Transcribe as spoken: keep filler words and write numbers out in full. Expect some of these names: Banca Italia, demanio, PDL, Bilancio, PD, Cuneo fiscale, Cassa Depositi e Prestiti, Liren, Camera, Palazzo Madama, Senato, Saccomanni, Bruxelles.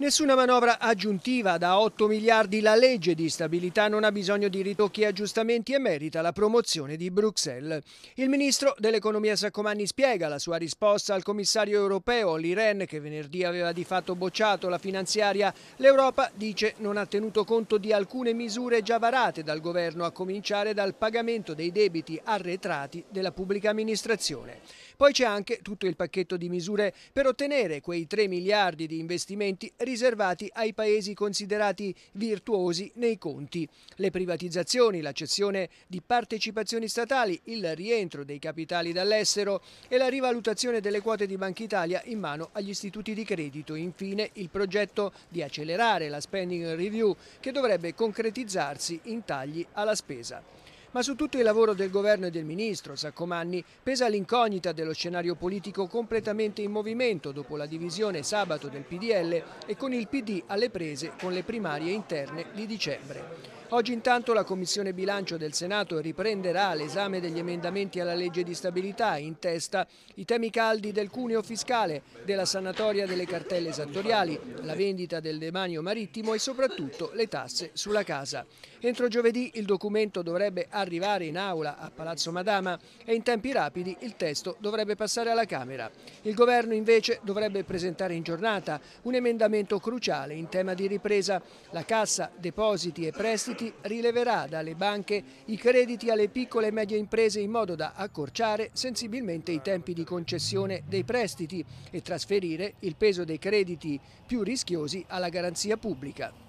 Nessuna manovra aggiuntiva da otto miliardi, la legge di stabilità non ha bisogno di ritocchi e aggiustamenti e merita la promozione di Bruxelles. Il ministro dell'economia Saccomanni spiega la sua risposta al commissario europeo Liren, che venerdì aveva di fatto bocciato la finanziaria. L'Europa, dice, non ha tenuto conto di alcune misure già varate dal governo, a cominciare dal pagamento dei debiti arretrati della pubblica amministrazione. Poi c'è anche tutto il pacchetto di misure per ottenere quei tre miliardi di investimenti riservati ai paesi considerati virtuosi nei conti. Le privatizzazioni, la cessione di partecipazioni statali, il rientro dei capitali dall'estero e la rivalutazione delle quote di Banca Italia in mano agli istituti di credito. Infine il progetto di accelerare la spending review, che dovrebbe concretizzarsi in tagli alla spesa. Ma su tutto il lavoro del governo e del ministro Saccomanni pesa l'incognita dello scenario politico completamente in movimento dopo la divisione sabato del P D L e con il P D alle prese con le primarie interne di dicembre. Oggi intanto la Commissione Bilancio del Senato riprenderà l'esame degli emendamenti alla legge di stabilità, in testa i temi caldi del cuneo fiscale, della sanatoria delle cartelle esattoriali, la vendita del demanio marittimo e soprattutto le tasse sulla casa. Entro giovedì il documento dovrebbe arrivare in aula a Palazzo Madama e in tempi rapidi il testo dovrebbe passare alla Camera. Il governo invece dovrebbe presentare in giornata un emendamento cruciale in tema di ripresa. La Cassa Depositi e Prestiti rileverà dalle banche i crediti alle piccole e medie imprese in modo da accorciare sensibilmente i tempi di concessione dei prestiti e trasferire il peso dei crediti più rischiosi alla garanzia pubblica.